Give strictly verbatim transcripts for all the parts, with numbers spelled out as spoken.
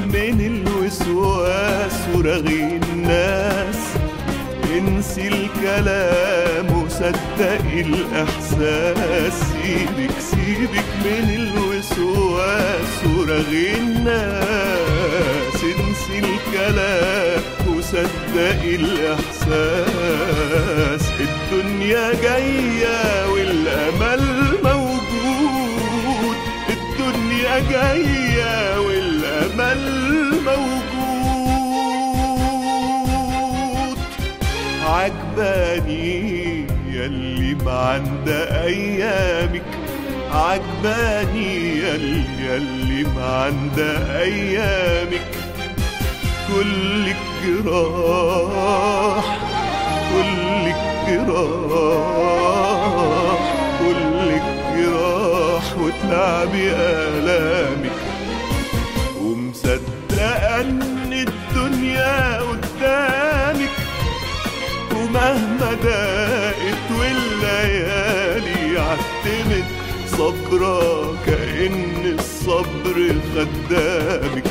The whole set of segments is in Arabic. من الوسواس ورغي الناس، انسي الكلام وصدقي الإحساس. سيبك سيبك من الوسواس ورغي الناس، انسي الكلام وصدقي الإحساس. الدنيا جاية والأمل موجود، الدنيا جاية والأمل موجود. عجباني ياللي معند أيامك، عجباني ياللي معند أيامك. كل الجراح كل الجراح كل الجراح وتلعبي آلامك، ومصدقة إن الدنيا قدامك. ومهما ضاقت والليالي عتمت، صبرة كأن الصبر خدامك،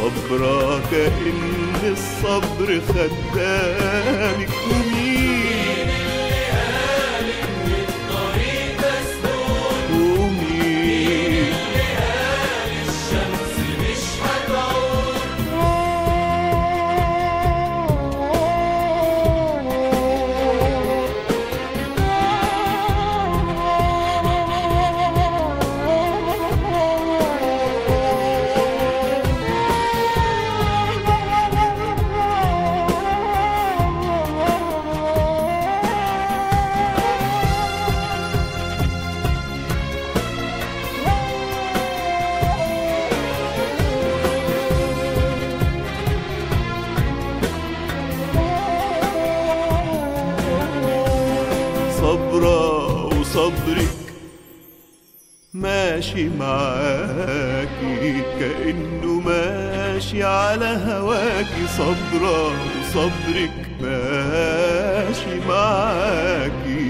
صبرة كأن الصبر خدامك. ومين اللي قال إن الطريق مسدود؟ ومين اللي قال الشمس مش هتعود؟ صبرة وصبرك ماشي معاكي كأنه ماشي على هواكي، صبرة وصبرك ماشي معاكي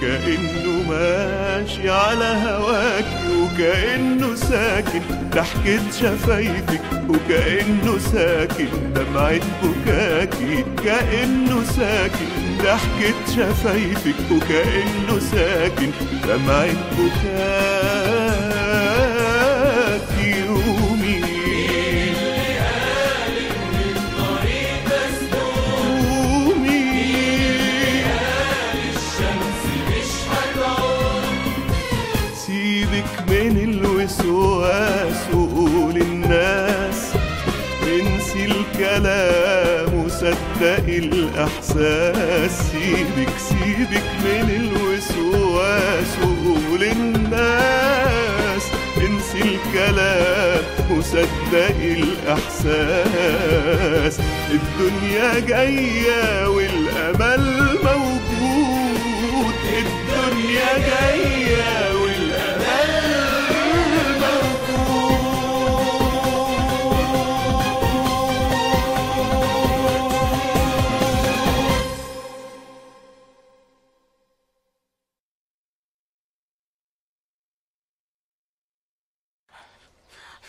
كأنه ماشي على هواكي، وكأنه ساكن ضحكة شفايفك، وكأنه ساكن دمعة بكاكي، كأنه ساكن ضحكة شفايفك، وكأنه ساكن دمعة بكاكي. ومين اللي قال إن الطريق مسدود؟ ومين اللي قال الشمس مش هتعود؟ سيبك من الوسواس وقول الناس، انسي الكلام وصدقي الإحساس. سيبك سيبك من الوسواس وقول الناس، انسي الكلام وصدقي الإحساس. الدنيا جاية والأمل موجود، الدنيا جاية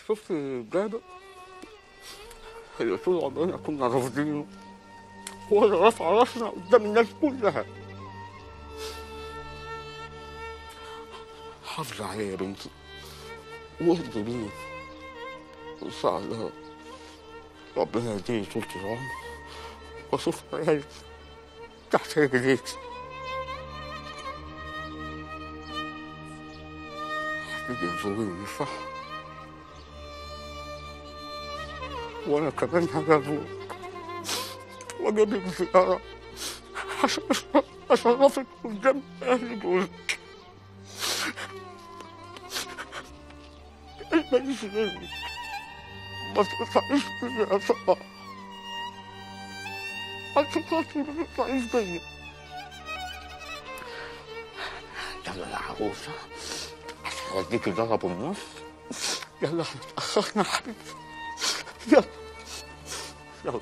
شفت جابر اللي طول عمرنا كنا رافضينه، هو اللي رفع راسنا قدام الناس كلها. حافظي عليا يا بنتي واهدي بيا، وإن شاء الله ربنا يديني طول العمر وأشوف عيالي تحت رجليكي. هتيجي تزوريني صح؟ وأنا كمان هزوره وأجيب لك زيارة عشان أشرفك قدام أهل جوزك. أنا ماليش غيرك، ما تقطعيش بيا يا سما، أنت خاطري ما تقطعيش بيا. يلا يا عروسة عشان أوديكي ضرب ونص، يلا احنا اتأخرنا يا حبيبتي، يلا يلا.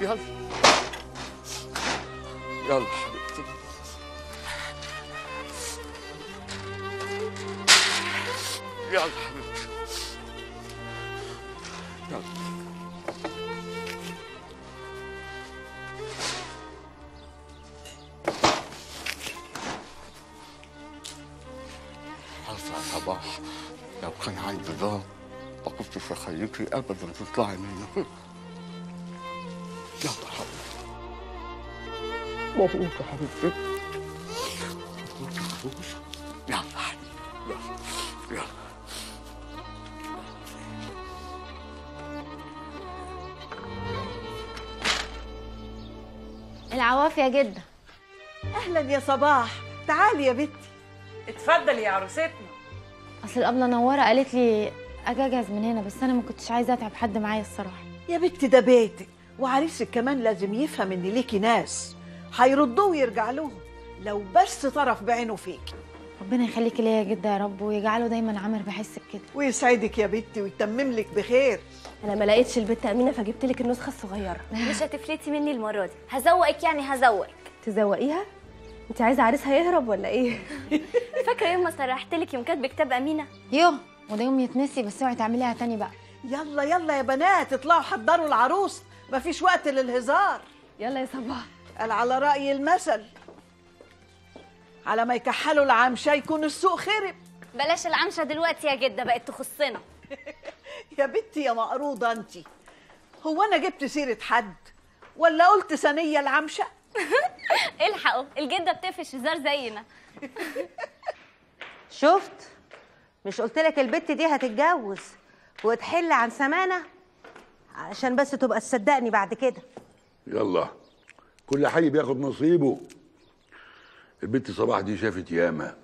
يلا يلا حبيبتي. يلا يلا. عارفة يا صباح، لو كان عندي ضغط ما كنتش هخليكي أبدا تطلعي منه. يلا حبيبتي، مبروك يا حبيبتي، مبروك يا حبيبتي. يلا حبيبتي، يلا يلا. العواف يا جدة. أهلا يا صباح، تعالي يا بنتي. اتفضلي يا عروستنا. أصل الأبلة نورة قالت لي أجي أجهز من هنا، بس أنا ما كنتش عايزة أتعب حد معايا الصراحة. يا بنتي ده بيتك، وعريسك كمان لازم يفهم إن ليكي ناس هيردوه ويرجع لهم لو بس طرف بعينه فيكي. ربنا يخليك ليا يا جدة يا رب، ويجعله دايما عامر بحسك كده. ويسعدك يا بنتي ويتمم لك بخير. انا ما لقيتش البت امينه فجبت لك النسخه الصغيره. مش هتفلتي مني المره دي، هزوقك يعني هزوقك. تزوقيها؟ انت عايزه عريسها يهرب ولا ايه؟ فاكره يوم ما سرحت لك يوم كاتبه كتاب امينه؟ يوه وده يوم يتنسي، بس اوعي تعمليها تاني بقى. يلا يلا يا بنات اطلعوا حضروا العروس، مفيش وقت للهزار. يلا يا صباح. قال على راي المثل، على ما يكحلوا العمشه يكون السوق خرب. بلاش العمشه دلوقتي يا جده، بقت تخصنا. يا بنتي يا مقروضه انتي، هو انا جبت سيره حد ولا قلت ثانيه العمشه؟ الحقوا الجده بتقفش هزار زينا. شفت، مش قلت لك البت دي هتتجوز وتحل عن سمانه، عشان بس تبقى تصدقني بعد كده. يلا كل حي بياخد نصيبه. البت صباح دي شافت ياما،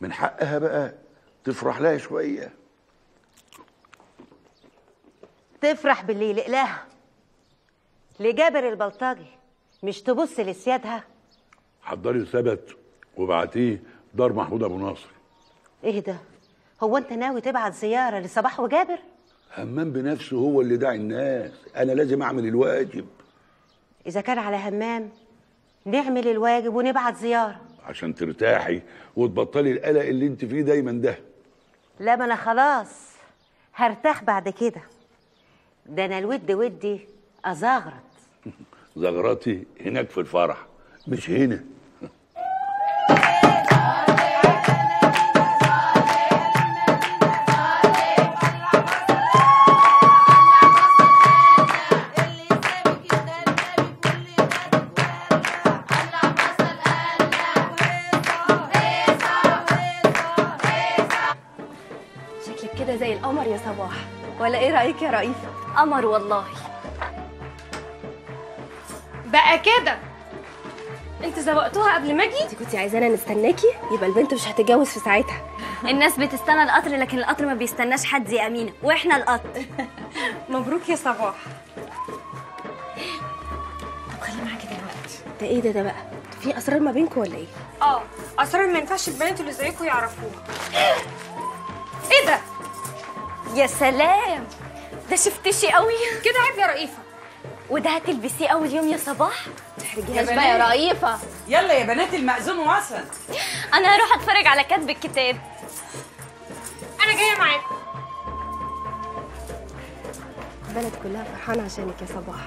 من حقها بقى تفرح لها شويه. تفرح باللي يلقلاها لجابر البلطجي، مش تبص لسيادها. حضري ثبت وبعتيه دار محمود ابو ناصر. ايه ده، هو انت ناوي تبعت زياره لصباح وجابر؟ همام بنفسه هو اللي داعي الناس، انا لازم اعمل الواجب. اذا كان على همام نعمل الواجب ونبعت زياره عشان ترتاحي وتبطلي القلق اللي انت فيه دايما ده. لا ما انا خلاص هرتاح بعد كده، ده انا الود ودي ازغرط. زغرتي هناك في الفرح مش هنا. شكلك كده زي القمر يا صباح، ولا ايه رايك يا رئيفه؟ قمر والله. بقى كده انت زوقتوها قبل ما اجي؟ انت كنت عايزانا نستناكي؟ يبقى البنت مش هتتجوز في ساعتها. الناس بتستنى القطر، لكن القطر ما بيستناش حد يا امينه، واحنا القطر. مبروك يا صباح. طب خلي معاكي دلوقتي. ده ايه ده ده بقى؟ في اسرار ما بينكم ولا ايه؟ اه اسرار ما ينفعش البنات اللي زيكم يعرفوها. ايه ده؟ يا سلام، ده شفتشي قوي كده. عيب يا رئيفه، وده هتلبسيه اول يوم يا صباح. تحرجيهاش بقى يا رئيفه. يلا يا بنات المأذون وصل. انا هروح اتفرج على كاتب الكتاب. انا جايه معاكم. البلد كلها فرحانه عشانك يا صباح.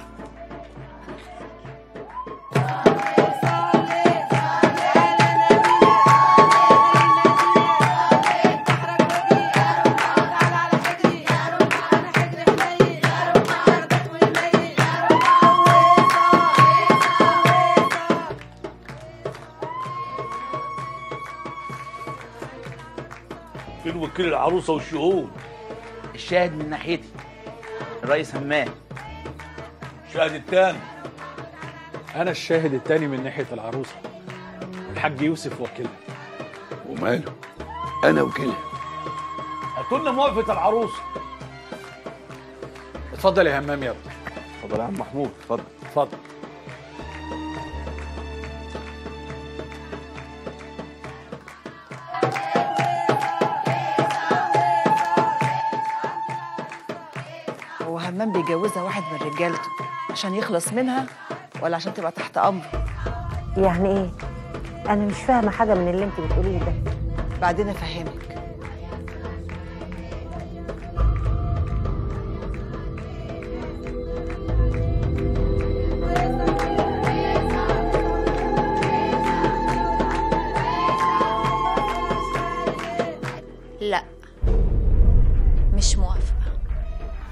وكيل العروسه والشهود. الشاهد من ناحيتي الرئيس همام. الشاهد الثاني. انا الشاهد الثاني من ناحيه العروسه، الحاج يوسف وكيلها. وماله، انا وكيلها. هاتوا لنا موافقه العروسه. اتفضل يا همام. يلا اتفضل يا عم محمود. اتفضل اتفضل. همام بيجوزها واحد من رجالته عشان يخلص منها ولا عشان تبقى تحت امره؟ يعني ايه؟ انا مش فاهمه حاجه من اللي انت بتقوليه ده. بعدين افهمك.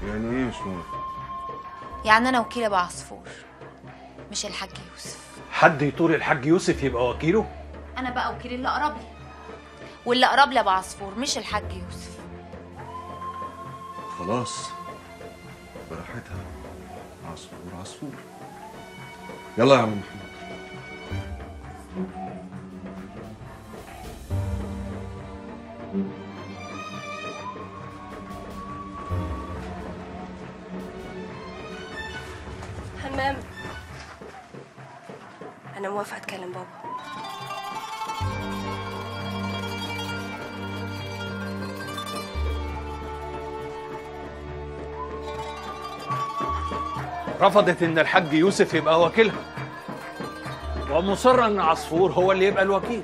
يعني ايه مش موافق؟ يعني انا وكيل ابو عصفور مش الحاج يوسف. حد يطور الحاج يوسف يبقى وكيله؟ انا بقى وكيل اللي اقرب لي، واللي اقرب لي ابو عصفور مش الحاج يوسف. خلاص براحتها، عصفور عصفور. يلا يا عم محمود. همام، انا موافقه اتكلم بابا. رفضت ان الحاج يوسف يبقى وكيلها، ومصره ان عصفور هو اللي يبقى الوكيل.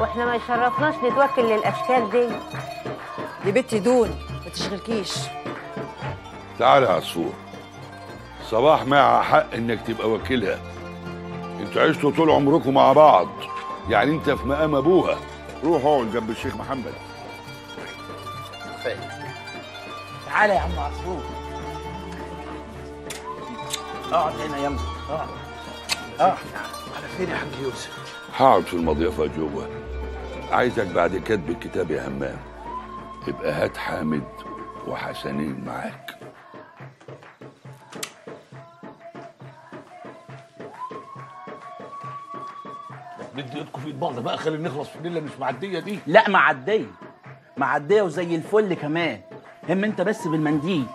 واحنا ما يشرفناش نتوكل للاشكال دي. دي بنتي دون، ما تشغلكيش. تعالى يا عصفور، صباح معها حق انك تبقى وكيلها. انتوا عشتوا طول عمركم مع بعض، يعني انت في مقام ابوها. روح اقعد جنب الشيخ محمد. خير. تعالى يا عم عصفور. اقعد هنا يا ابني، اقعد. اقعد. على فين يا حاج يوسف؟ هقعد في المضيفه جوه. عايزك بعد كتب الكتاب يا همام يبقى هات حامد وحسنين معاك. ندي ايدكم في ايد بعض بقى، خلي نخلص في الليله مش معديه دي. لا معديه، معديه وزي الفل كمان. هم انت بس بالمنديل.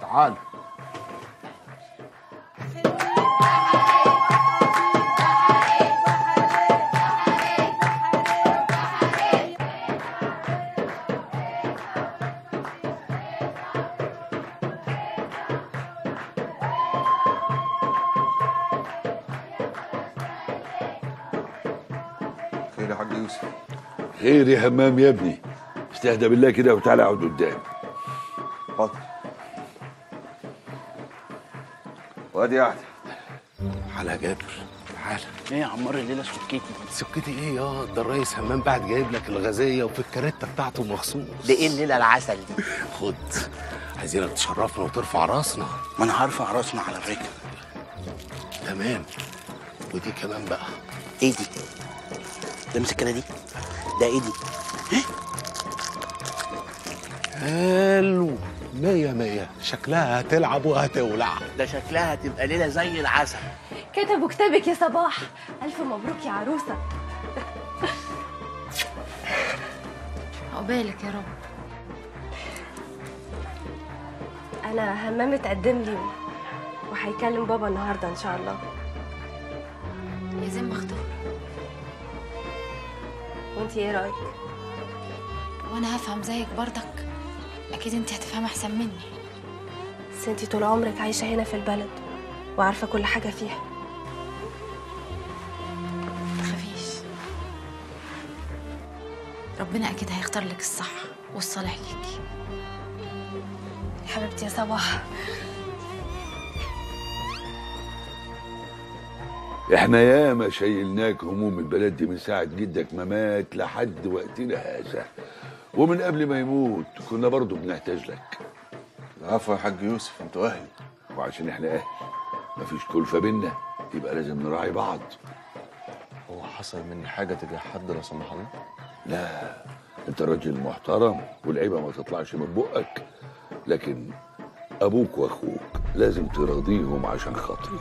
تعال. يا حاج يوسف خير يا همام يا ابني، استهدى بالله كده وتعالى اقعد قدام. حاضر. وادي يا احمد. تعالى يا جابر، تعالى. ايه يا عمار الليله سكتي؟ سكتي ايه يا ده؟ الريس همام بعد جايب لك الغازيه وفي الكارته بتاعته مخصوص. ده ايه الليله العسل دي؟ خد، عايزينك تشرفنا وترفع راسنا. ما انا هرفع راسنا على الرجل. تمام. ودي كمان بقى. ايه دي؟ ده مسكنه دي؟ ده ايه دي؟ حلو، مية مية، شكلها هتلعب وهتولع. ده شكلها هتبقى ليلة زي العسل. كتبوا كتابك يا صباح، ألف مبروك يا عروسة. عقبالك يا رب. أنا همام اتقدم لي وهيكلم بابا النهارده إن شاء الله. يا زين مختار. وانت ايه رايك؟ وانا هفهم زيك بردك، اكيد انت هتفهم احسن مني. بس انت طول عمرك عايشه هنا في البلد وعارفه كل حاجه فيها. متخافيش، ربنا اكيد هيختار لك الصح والصالح ليكي. حبيبتي يا صباح. احنا ياما شيلناك هموم البلد دي من ساعة جدك ما مات لحد وقتنا هذا، ومن قبل ما يموت كنا برضه بنحتاج لك. العفو يا حاج يوسف، انتوا اهل، وعشان احنا اهل مفيش كلفة بينا يبقى لازم نراعي بعض. هو حصل مني حاجة تجاه حد لا سمح الله؟ لا، انت راجل محترم والعيبة ما تطلعش من بقك، لكن ابوك واخوك لازم ترضيهم عشان خاطري،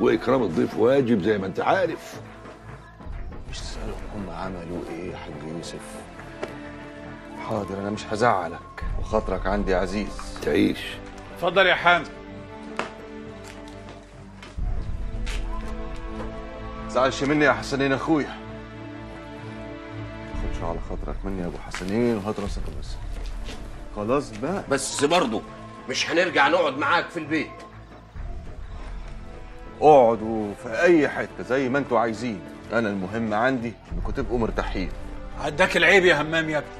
واكرام الضيف واجب زي ما انت عارف. مش تسالهم هم عملوا ايه يا حاج يوسف؟ حاضر، انا مش هزعلك وخاطرك عندي عزيز. تعيش. اتفضل يا حامد. متزعلش مني يا حسنين اخويا. ما تاخدش على خاطرك مني يا ابو حسنين، وهات راسك بس. خلاص بقى، بس برضه مش هنرجع نقعد معاك في البيت. اقعدوا في اي حته زي ما انتوا عايزين، انا المهم عندي انكم تبقوا مرتاحين. عداك العيب يا همام يا ابني.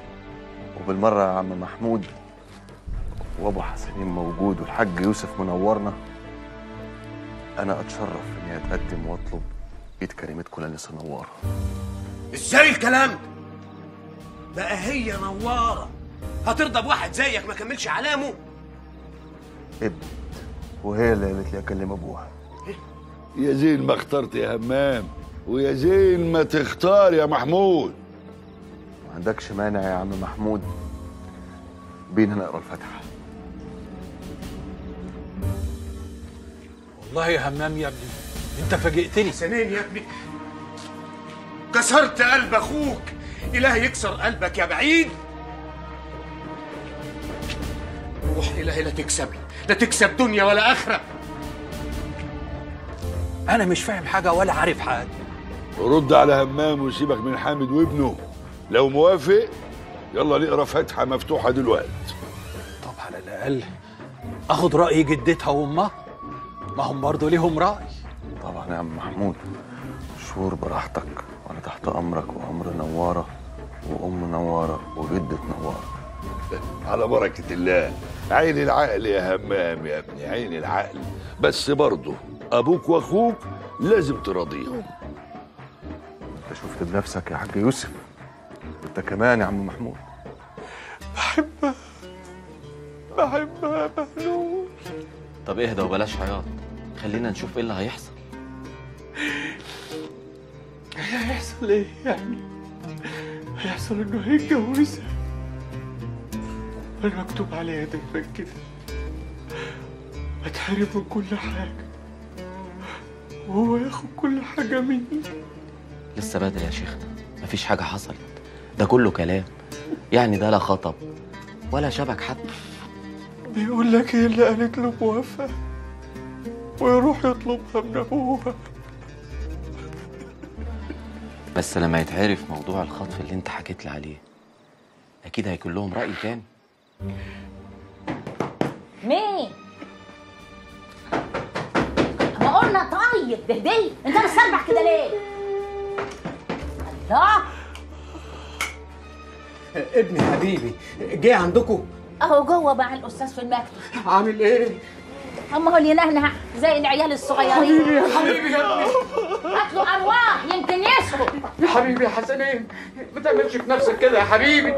وبالمره يا عم محمود، وابو حسنين موجود والحاج يوسف منورنا، انا اتشرف اني اتقدم واطلب ايد كريمتكم للناس نواره. ازاي الكلام ده؟ بقى هي نواره هترضى بواحد زيك ما كملش علامه؟ ابنت وهي اللي قالت لي اكلم ابوها. يا زين ما اخترت يا همام، ويا زين ما تختار يا محمود. ما عندكش مانع يا عم محمود؟ بينا نقرا الفاتحه. والله يا همام يا ابني انت فاجئتني. سنين يا ابني كسرت قلب اخوك. اله يكسر قلبك يا بعيد. روح الهي لا تكسب لي، لا تكسب دنيا ولا اخره. انا مش فاهم حاجه ولا عارف حاجه. رد على همام وسيبك من حامد وابنه. لو موافق يلا نقرا فاتحه مفتوحه دلوقتي. طب على الاقل اخد راي جدتها وامها، ما هم برضه ليهم راي. طبعا يا عم محمود، شور براحتك وانا تحت امرك. وعمر نواره وام نواره وجده نواره. على بركه الله، عين العقل يا همام يا ابني، عين العقل. بس برضه ابوك واخوك لازم تراضيهم. انت شفت بنفسك يا حاج يوسف. انت كمان يا عم محمود. بحبها بحبها بهلول. طب اهدى وبلاش عياط، خلينا نشوف ايه اللي هيحصل. هيحصل ايه يعني؟ هيحصل انه هيتجوزها. انا مكتوب عليا دايما كده، اتحرم من كل حاجه وهو ياخد كل حاجه مني. لسه بدري يا شيخنا، مفيش حاجه حصلت، ده كله كلام. يعني ده لا خطب ولا شبك حتى. بيقول لك ايه اللي قالت له موافقه ويروح يطلبها من ابوها. بس لما يتعرف موضوع الخطف اللي انت حكيت لي عليه اكيد هيكون لهم راي تاني. مين؟ ما قلنا طيب بهدلي، انت مستربح كده ليه؟ الله ابني حبيبي جه عندكم؟ اهو جوه مع الاستاذ في المكتب. عامل ايه؟ اما هو ينهنه زي العيال الصغيرين. حبيبي يا حبيبي يا هاتله ارواح يمكن يسرق. يا حبيبي يا حسنين ما تعملش في نفسك كده يا حبيبي.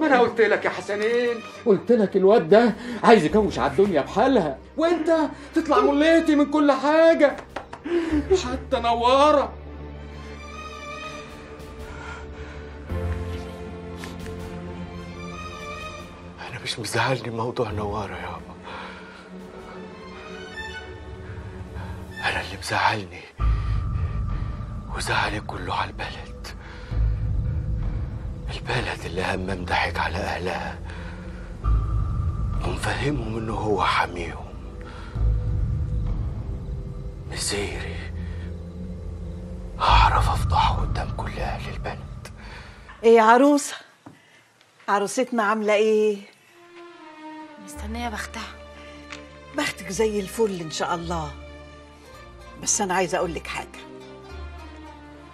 ما انا قلت لك يا حسنين، قلت لك الواد ده عايز يكوش على الدنيا بحالها، وانت تطلع مليتي من كل حاجه حتى نواره. انا مش مزعلني موضوع نواره يابا، انا اللي مزعلني وزعل كله على البلد، البلد اللي همام ضحك على اهلها ومفهمهم انه هو حاميهم. مصيري هعرف افضحه قدام كل اهل البلد. ايه يا عروسه، عروستنا عامله ايه؟ مستنيه بختها. بختك زي الفل ان شاء الله، بس انا عايزه اقول لك حاجه.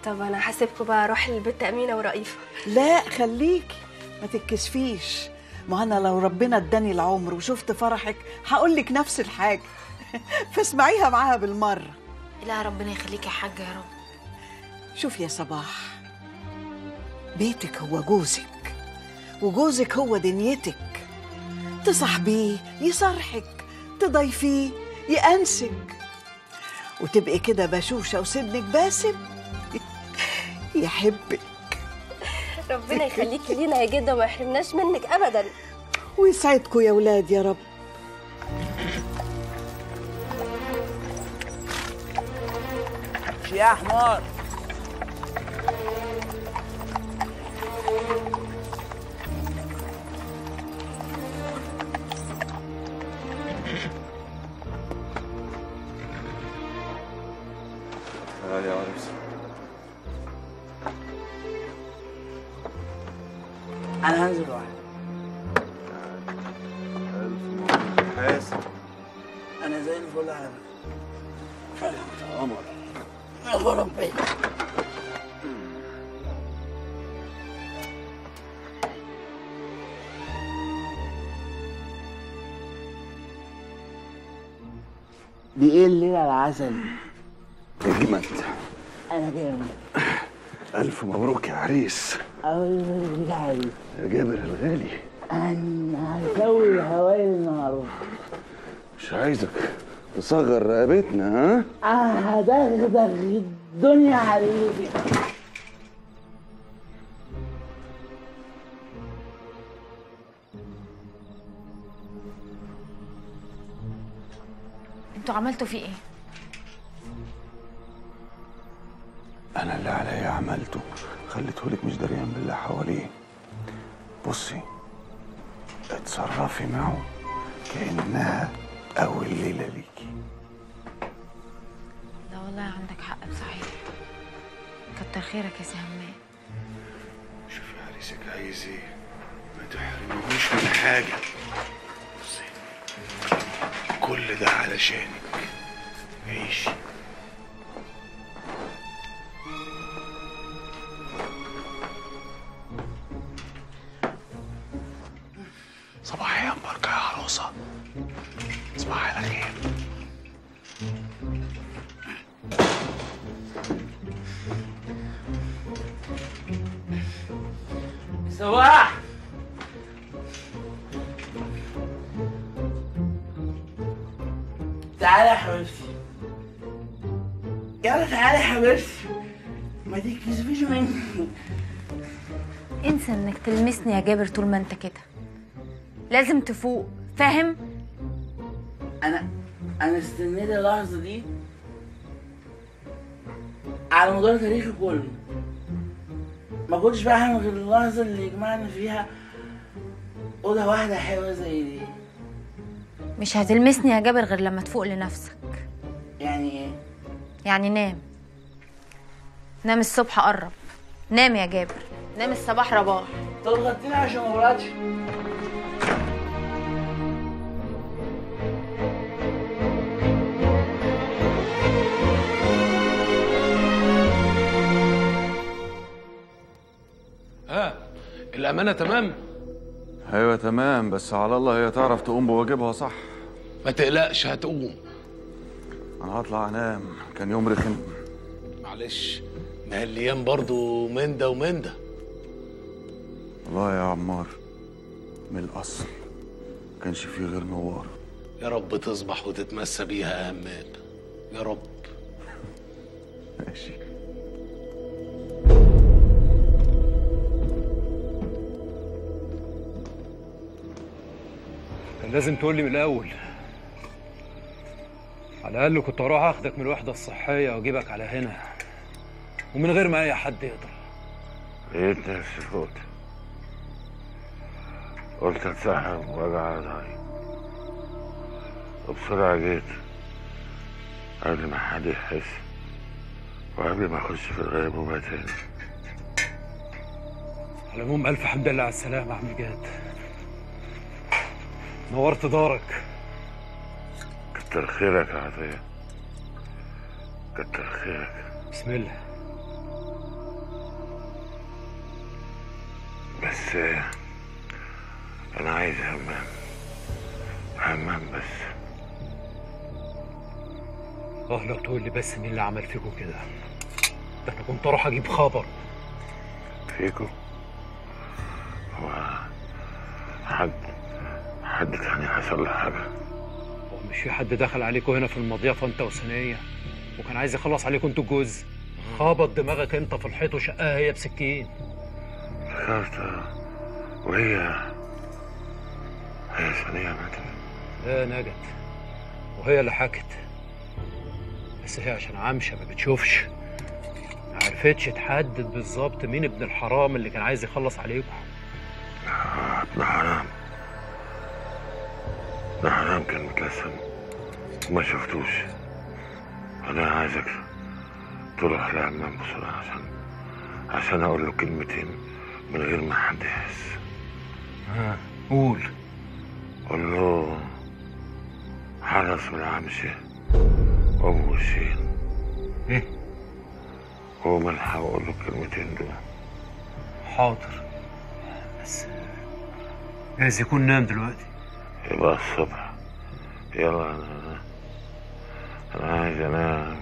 طب انا حاسبكم بقى اروح للبت امينه ورأيفه. لا خليكي ما تتكسفيش، ما انا لو ربنا اداني العمر وشفت فرحك هقول لك نفس الحاجه. فاسمعيها معاها بالمره. لا ربنا يخليكي يا حاجه يا رب. شوفي يا صباح، بيتك هو جوزك وجوزك هو دنيتك. تصاحبيه يصرحك، تضيفيه يأنسك، وتبقي كده بشوشه وسنك باسم يحبك. ربنا يخليكي لينا يا جدة وما يحرمناش منك أبدا ويسعدكوا يا ولاد يا رب. يا حمار يا عروس، أنا هنزل واحد. ألف مبروك يا حاسم. أنا زي الفل على فكرة. يا قمر. يا ربي. دي إيه الليلة العسل؟ جمت. أنا جمت. ألف مبروك يا عريس. ألف مبروك يا عريس. يا جابر الغالي انا هسوي هواي النهارده. مش عايزك تصغر رقبتنا. ها؟ اه هدغدغ الدنيا عليك. انتوا عملتوا فيه ايه؟ انا اللي عليا عملته، خليتهولك مش دريان باللي حواليه. بصي اتصرفي معه كأنها أول ليلة ليكي. لا والله عندك حق بصحيح. كتر خيرك يا سي همام. شوفي عريسك عايز ايه، ما تحرمهوش من حاجة. بصي كل ده علشانك، عيشي. صباحيا مباركة يا عروسة. صباح على خير. صباح. تعالى يا حبيبتي. يلا تعالى يا حبيبتي. ما تتكسفيش مني. انسى انك تلمسني يا جابر طول ما انت كده. لازم تفوق، فاهم؟ أنا أنا استنيت اللحظة دي على مدار تاريخي كله. ما كنتش فاهم غير اللحظة اللي يجمعنا فيها أوضة واحدة حلوة زي دي. مش هتلمسني يا جابر غير لما تفوق لنفسك. يعني إيه؟ يعني نام. نام الصبح قرب. نام يا جابر، نام الصباح رباح. طب غطيني عشان ما أبردش. الأمانة تمام؟ أيوة تمام، بس على الله هي تعرف تقوم بواجبها صح. ما تقلقش هتقوم. أنا هطلع أنام، كان يوم رخم. معلش، ما هالأيام برضه من ده ومن ده. والله يا عمار من الأصل ما كانش فيه غير نوار. يا رب تصبح وتتمسى بيها يا همام، يا رب. ماشي. لازم تقولي من الأول، على الأقل كنت هروح أخدك من الوحدة الصحية وأجيبك على هنا ومن غير ما أي حد يقدر. إيه أنت يا شفوت؟ قلت أتسحب وأجي على ضهري وبسرعة جيت قبل ما حد يحس وقبل ما أخش في الغيبوبة تاني. على العموم ألف حمد لله على السلامة يا عم جاد، نورت دارك. كتر خيرك يا عطيه، كتر خيرك. بسم الله. بس انا عايز همام، همام بس. اه لو تقول لي بس مين اللي عمل فيكم كده؟ ده انا كنت اروح اجيب خبر. فيكم؟ هو حد حد تاني حصل له حاجه؟ هو مش في حد دخل عليكم هنا في المضيفه انت وثنيه وكان عايز يخلص عليكم انتوا الجوز؟ خبط دماغك انت في الحيط وشقاها هي بسكين. فكرت وهي هي ثنيه ماتت. لا نجت وهي اللي حكت، بس هي عشان عمشه ما بتشوفش ما عرفتش تحدد بالظبط مين ابن الحرام اللي كان عايز يخلص عليكم. اه ابن حرام، ده حرام كان متلسم وما شفتوش. انا عايزك تروح لعمام بسرعه عشان عشان اقول له كلمتين من غير ما حد يحس. ها قول. قول له حرس والعمشه وابو وشين. ايه؟ قوم الحق واقول له الكلمتين دول. حاضر، بس لازم يكون نام دلوقتي. يبقى الصبح. يلا انا انا عايز انام.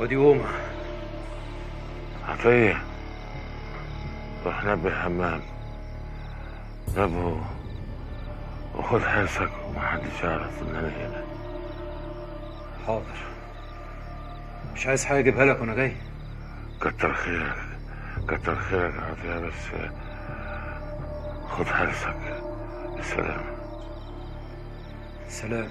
ودي قومه عطيه، واحنا بالحمام جابوا وخد حاسك ومحدش يعرف ان انا هنا. حاضر، مش عايز حاجه اجيبها لك وانا جاي. كتر خيرك كتر خيرك يا بس خد حاسك. السلام. سلام.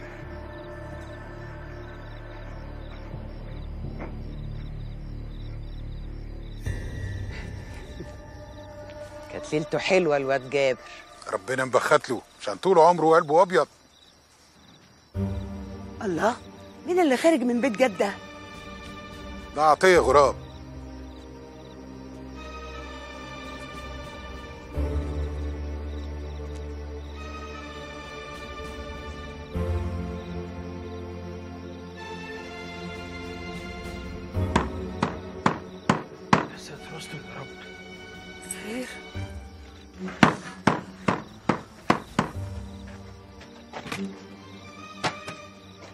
كانت ليلته حلوه الواد جابر، ربنا مبخت له عشان طول عمره وقلبه ابيض. الله، مين اللي خارج من بيت جده؟ ده عطيه غراب.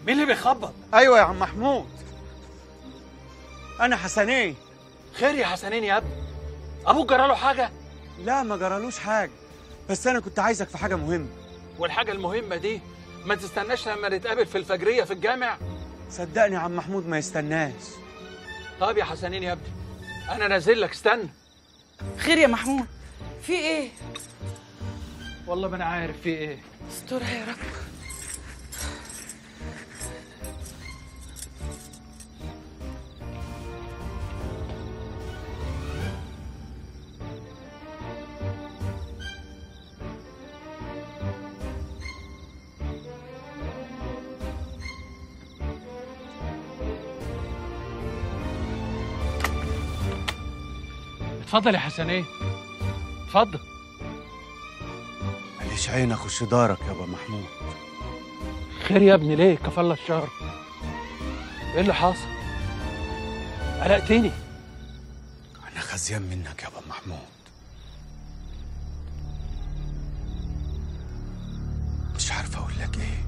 مين اللي بيخبط؟ ايوه يا عم محمود، انا حسنين. خير يا حسنين يا ابني، ابوك جراله حاجه؟ لا ما جرالوش حاجه، بس انا كنت عايزك في حاجه مهمه. والحاجه المهمه دي ما تستناش لما نتقابل في الفجريه في الجامع؟ صدقني يا عم محمود ما يستناش. طب يا حسنين يا ابني انا نازل لك، استنى. خير يا محمود، في ايه؟ والله ما انا عارف في ايه. استرها يا رب. اتفضل يا حسنين، اتفضل. معلش عينك وش دارك يا ابو محمود. خير يا ابني، ليه كفى الله الشر؟ ايه اللي حاصل؟ قلقتني. انا خزيان منك يا ابو محمود، مش عارف اقول لك ايه.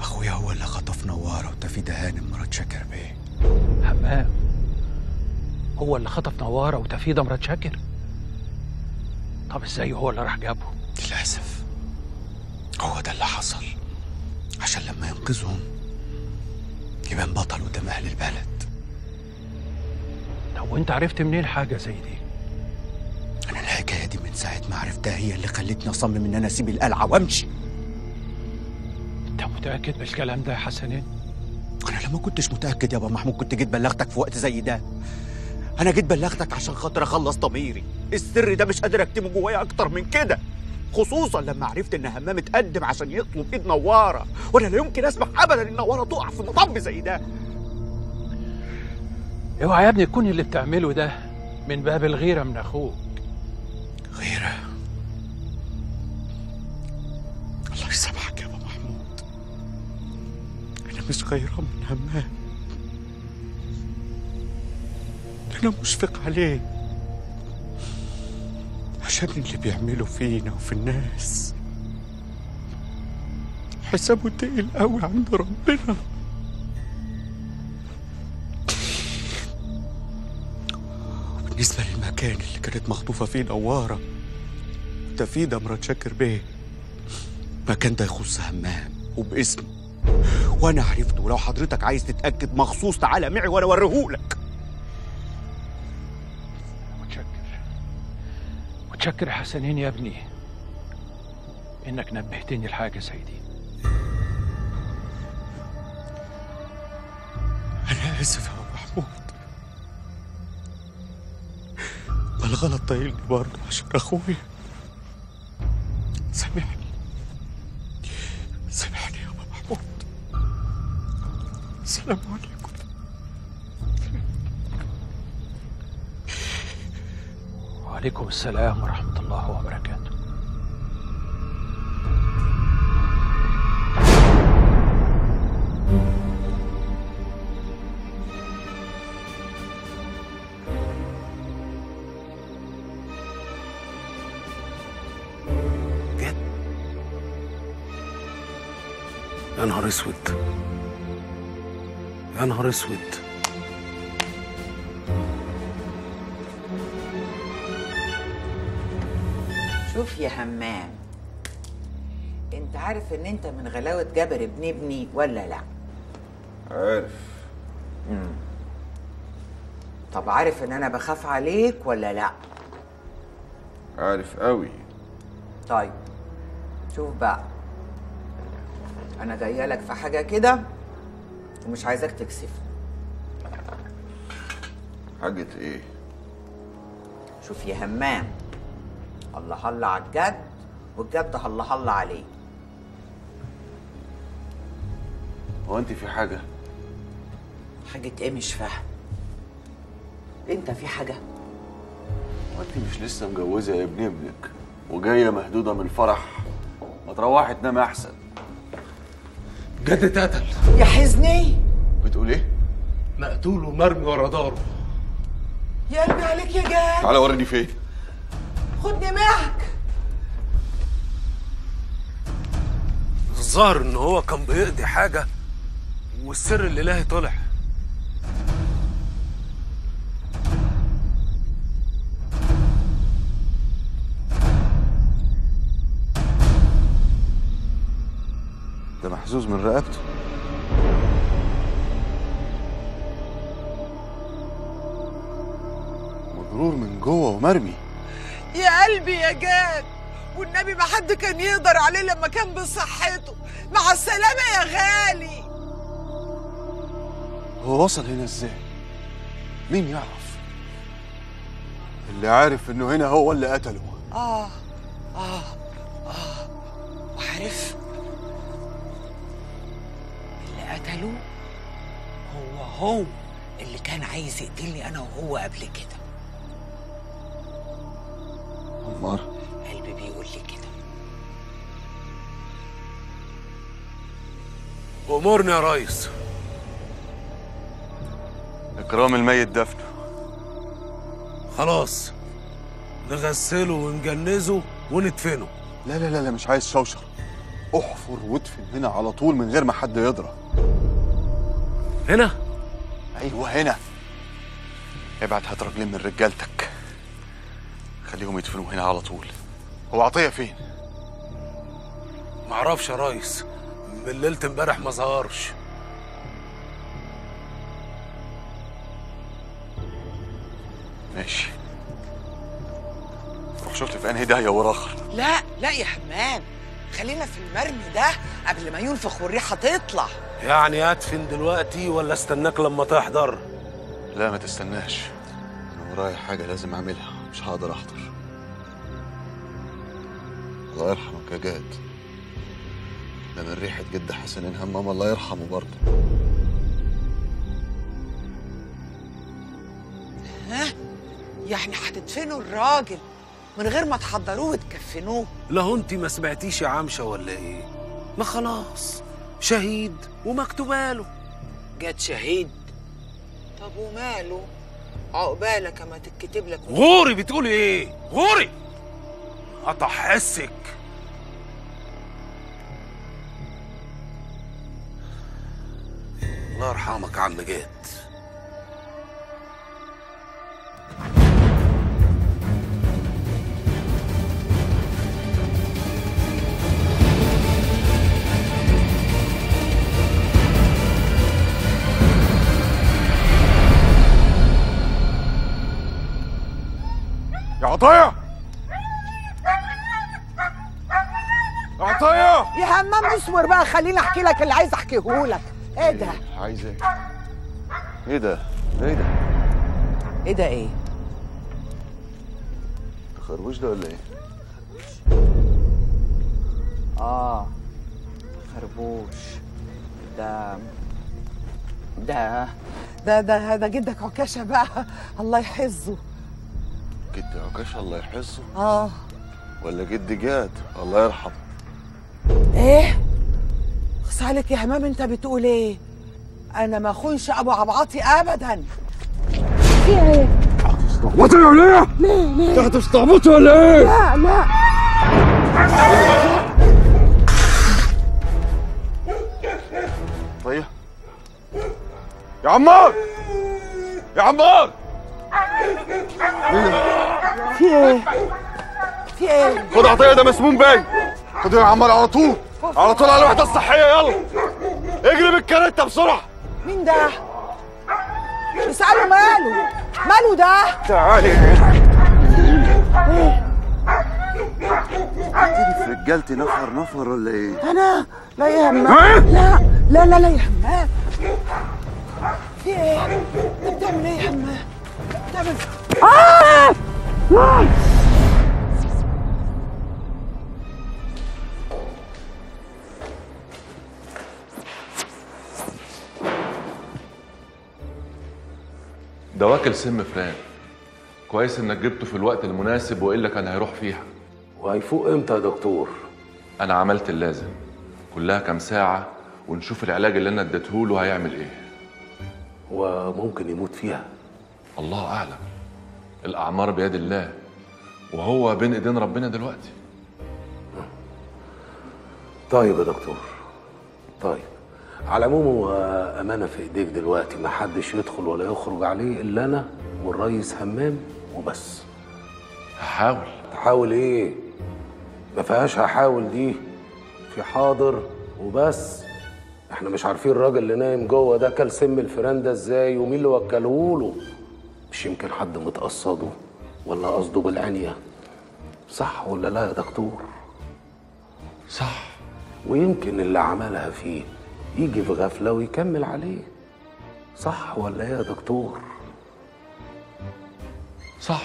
اخويا هو اللي خطف نواره وتفيده هانم مرات شاكر بيه. حمام هو اللي خطف نوارة وتفيدة مرات شاكر؟ طب ازاي هو اللي راح جابه؟ للأسف هو ده اللي حصل، عشان لما ينقذهم يبان بطل قدام أهل البلد. طب وأنت عرفت منين حاجة زي دي؟ أنا الحكاية دي من ساعة ما عرفتها هي اللي خلتني أصمم إن أنا أسيب القلعة وأمشي. أنت متأكد بالكلام ده يا حسنين؟ أنا لما كنتش متأكد يا أبو محمود كنت جيت بلغتك في وقت زي ده. أنا جيت بلغتك عشان خاطر أخلص ضميري، السر ده مش قادر أكتمه جوايا أكتر من كده، خصوصًا لما عرفت إن همام اتقدم عشان يطلب إيد نوارة، وأنا لا يمكن أسمح أبدًا إن نوارة تقع في مطب زي ده. أوعى يا ابني يكون اللي بتعمله ده من باب الغيرة من أخوك. غيرة؟ الله يسامحك يا أبو محمود، أنا مش غيرة من همام. أنا مشفق عليه عشان اللي بيعمله فينا وفي الناس، حسابه تقيل قوي عند ربنا. وبالنسبة للمكان اللي كانت مخطوفة فيه نوارة وتفيدة مرات شاكر بيه، المكان ده يخص همام وباسمه، وأنا عرفته. ولو حضرتك عايز تتأكد مخصوص تعالى معي وأنا أوريهولك. شكر حسنين يا ابني انك نبهتني لحاجه زي دي. انا اسف يا ابو محمود، بالغلط طايلني برضه عشان اخويا. سامحني سامحني يا ابو محمود. السلام عليكم. وعليكم السلام ورحمة الله وبركاته. جد؟ يا نهار اسود، يا نهار اسود. شوف يا همام، انت عارف ان انت من غلاوة جبر ابن ابني ولا لا؟ عارف. امم طب عارف ان انا بخاف عليك ولا لا؟ عارف قوي. طيب شوف بقى، انا جايه لك في حاجه كده ومش عايزاك تكسفني. حاجه ايه؟ شوف يا همام، الله الله على الجد والجد الله الله عليه. هو انت في حاجه؟ حاجه ايه؟ مش فاهم. انت في حاجه؟ هو انت مش لسه مجوزه يا ابن ابنك وجايه مهدوده من الفرح؟ ما تروحي تنامي احسن. جد اتقتل يا حزني. بتقول ايه؟ مقتول ومرمي ورا داره. يا قلبي عليك يا جد. تعالى وريني فين. خدني معك. الظاهر ان هو كان بيقضي حاجه والسر الالهي طلع. ده محزوز من رقبته. مجروح من جوه ومرمي. يا قلبي يا جاد، والنبي ما حد كان يقدر عليه لما كان بصحته. مع السلامة يا غالي. هو وصل هنا ازاي؟ مين يعرف؟ اللي عارف انه هنا هو اللي قتله. اه اه اه وعرف اللي قتله هو هو اللي كان عايز يقتلني انا وهو قبل كده. عمار قلبي بيقول لي كده. امورنا يا ريس. اكرام الميت دفنه. خلاص نغسله ونجنزه وندفنه. لا لا لا مش عايز شوشر. احفر وادفن هنا على طول من غير ما حد يضرب. هنا؟ ايوه هنا. ابعت هات راجلين من رجالتك خليهم يدفنوه هنا على طول. هو عطيه فين؟ معرفش يا ريس، من ليله امبارح ما ظهرش. ماشي. روح شفت في انهي داهيه ورا اخر. لا لا يا حمام، خلينا في المرمي ده قبل ما ينفخ والريحه تطلع. يعني ادفن دلوقتي ولا استناك لما تحضر؟ لا ما تستناش، انا ورايا حاجه لازم اعملها، مش هقدر احضر. الله يرحمك يا جاد، ده من ريحه جد حسن الهمام الله يرحمه برضه. ها؟ يعني هتدفنوا الراجل من غير ما تحضروه وتكفنوه؟ لا هو انت ما سمعتيش يا عمشه ولا ايه؟ ما خلاص شهيد ومكتوباله. جد شهيد؟ طب وماله؟ عقبالك اما تتكتب لك. غوري بتقولي ايه؟ غوري قطع حسك. الله يرحمك يا عم جاد. عطيه عطيه يا همام اصبر بقى، خليني احكي لك اللي عايز احكيه لك. ايه ده؟ عايز ايه؟ ايه ده؟ ايه ده؟ ايه ده؟ ايه؟ الخربوش ده ولا ايه؟ اه خربوش ده ده ده ده ده جدك عكاشه بقى الله يحفظه. جد عكاشه الله يحفظه؟ اه. ولا جد جاد الله يرحمه؟ ايه؟ خص عليك يا همام، انت بتقول ايه؟ انا ما اخونش ابو عبعاطي ابدا. في ايه؟ بتستعبطي ولا ايه؟ ليه ليه؟ انت هتستعبطي ولا ايه؟ لا لا طيب يا عمار يا عمار في ايه؟ في ايه؟ خد عطيه ده مسموم باين. خد يا عمار على طول على طول على الوحده الصحيه. يلا اجري بالكارته بسرعه. مين ده؟ مش اساله ماله؟ ماله ده؟ تعالي ايه؟ تيجي في رجالتي نفر نفر ولا ايه؟ انا لا يهمك. لا لا لا لا يهمك. في ايه؟ انت بتعمل ايه يا حماه؟ بتعمل اه ده واكل سم فران. كويس انك جبته في الوقت المناسب والا كان هيروح فيها. وهيفوق امتى يا دكتور؟ انا عملت اللازم. كلها كام ساعه ونشوف العلاج اللي انا اديته له هيعمل ايه. وممكن يموت فيها؟ الله اعلم. الاعمار بيد الله وهو بين ايدين ربنا دلوقتي. طيب يا دكتور. طيب على العموم هو امانه في ايديك دلوقتي، ما حدش يدخل ولا يخرج عليه الا انا والريس همام وبس. هحاول. هحاول ايه؟ ما فيهاش هحاول دي، في حاضر وبس. احنا مش عارفين الراجل اللي نايم جوه ده كل سم الفيران ده ازاي ومين اللي وكلهوله. مش يمكن حد متقصده ولا قصده بالعنيه، صح ولا لا يا دكتور؟ صح. ويمكن اللي عملها فيه يجي في غفله ويكمل عليه، صح ولا ايه يا دكتور؟ صح.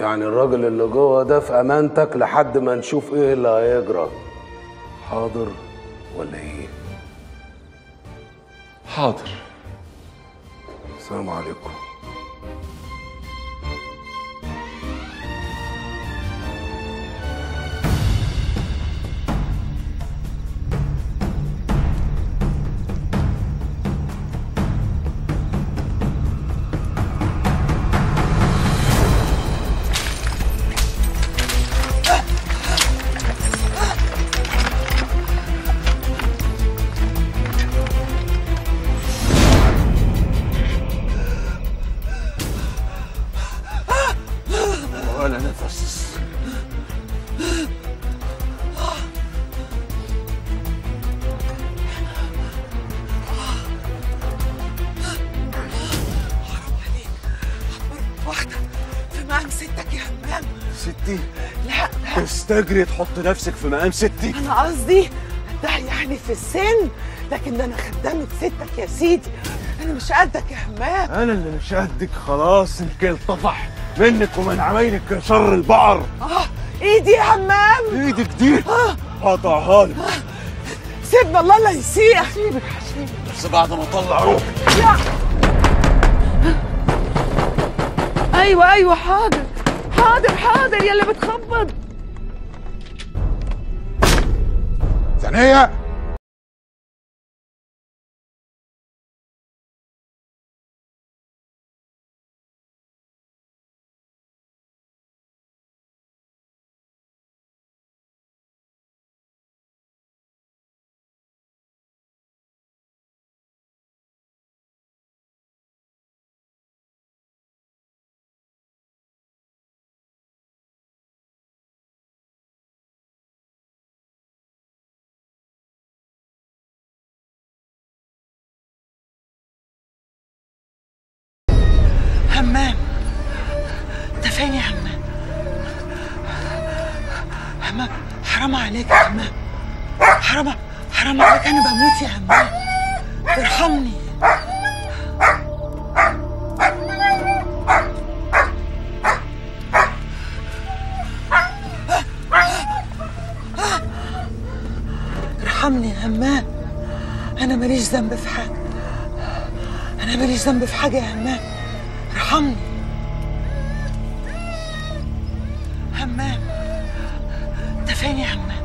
يعني الراجل اللي جوه ده في امانتك لحد ما نشوف ايه اللي هيجرى. حاضر ولا ايه؟ حاضر. السلام عليكم. تجري تحط نفسك في مقام ستي. انا قصدي ده يعني في السن، لكن ده انا خدامة ستك يا سيدي. انا مش قدك يا همام. انا اللي مش قدك. خلاص الكيل طفح منك ومن عمايلك يا شر البقر. اه ايدي يا همام. ايدك دي قطعها لك. سيبنا الله لا يسيئك. سيبك هسيبك بس بعد ما اطلع روحي. ايوه ايوه حاضر حاضر حاضر. يا اللي بتخبط ثانية. همام انت فين يا همام؟ همام حرام عليك يا همام، حرام حرام عليك. انا بموت يا همام ارحمني. ارحمني يا همام. انا ماليش ذنب في حاجه، انا ماليش ذنب في حاجه يا همام. ارحمني همام. انت فين يا همام؟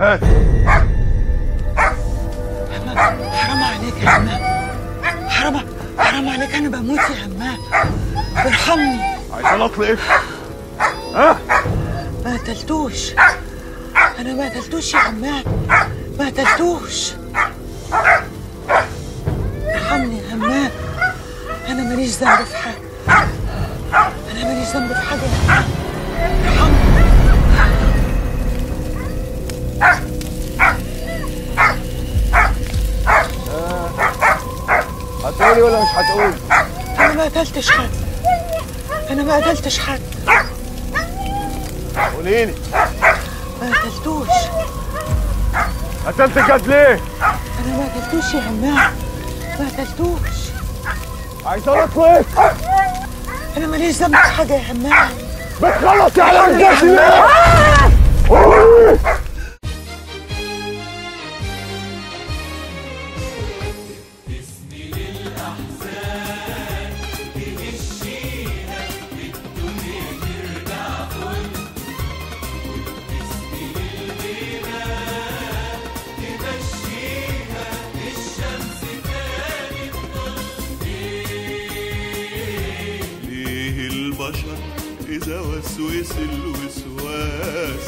هات همام. حرام عليك يا همام، حرام حرام عليك. انا بموت يا همام ارحمني. عايزة اطلق ايه؟ ها؟ ما قتلتوش، أنا ما قتلتوش يا عماد، ما قتلتوش. ارحمني يا عماد، أنا ماليش ذنب في حاجة، أنا ماليش ذنب في حاجة، ارحمني. هتقولي ولا مش هتقولي؟ أنا ما قتلتش حد، أنا ما قتلتش حد. قوليلي. ما قتلتوش. قتلت الجد ليه؟ أنا ما قتلتوش يا عماد، ما قتلتوش. عايزة أطلق. أنا ماليش ذنب في حاجة يا عماد. بتخلصي على رجالتي ليه؟ إذا وسوس الوسواس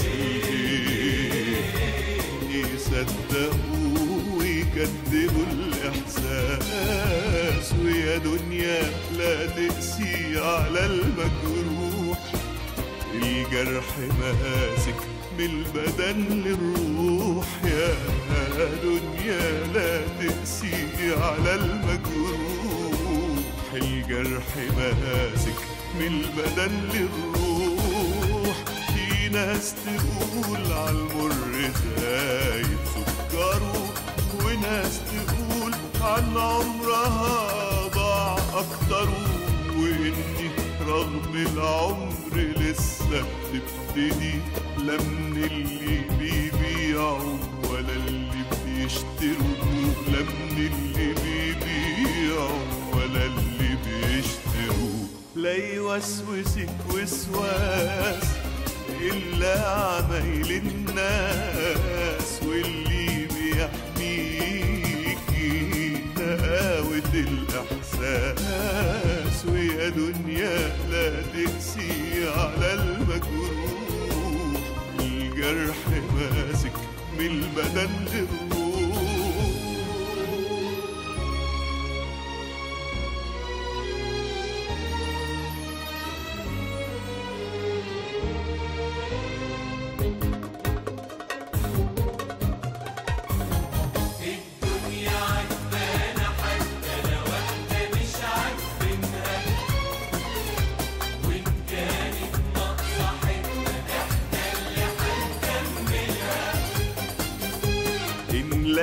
يصدقوا ويكذبوا الإحساس، ويا دنيا لا تقسي على المجروح، الجرح ماسك من البدن للروح، يا دنيا لا تقسي على المجروح، الجرح ماسك من البدن للروح، في ناس تقول عالمر زايد سكره، وناس تقول عن عمرها ضاع أكتره، وإني رغم العمر لسه بتبتدي، لا من اللي بيبيعوا ولا اللي بيشتروا، لا من اللي بيبيعوا ولا اللي بيشتروا. لا يوسوسك وسواس إلا عمايل الناس، واللي بيحميكي هاوة الإحساس، ويا دنيا لا تقسي على المجروح، الجرح ماسك من البدن للروح. ليل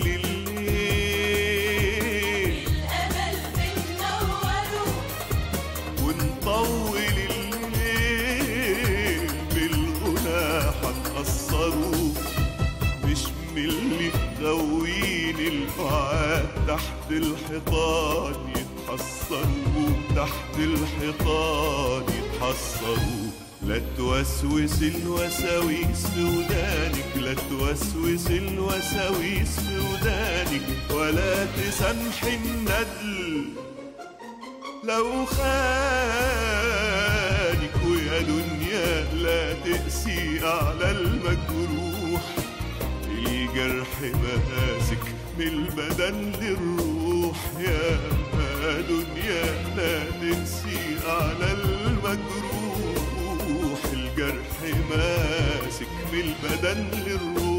الليل الأمل بندوره، ونطول الليل بالغنى حنقصره، مش من اللي مغوين البعاد تحت الحيطان يتحصروا، تحت الحيطان يتحصروا. لا توسوس الوساويس في ودانك، لا توسوس الوساويس في ودانك، ولا تسامحي الندل لو خانك، ويا دنيا لا تقسي على المجروح، الجرح ماسك من البدن للروح، يا دنيا لا تقسي على المجروح، الجرح ماسك من البدن للروح.